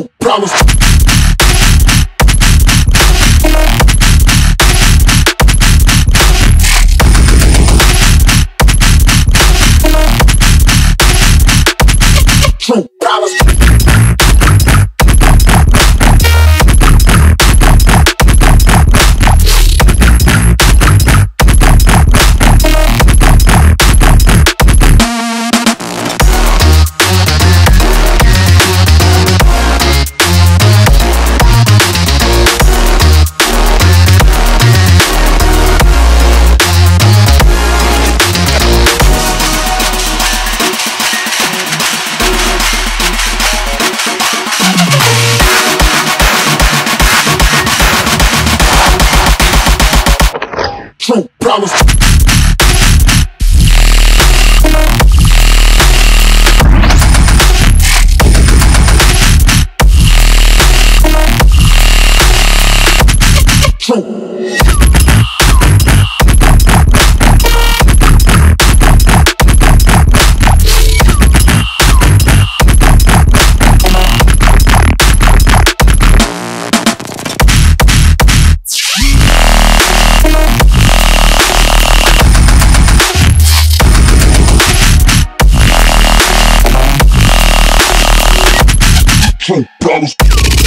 True Problems. True Problems. True Problems. True. True Problems.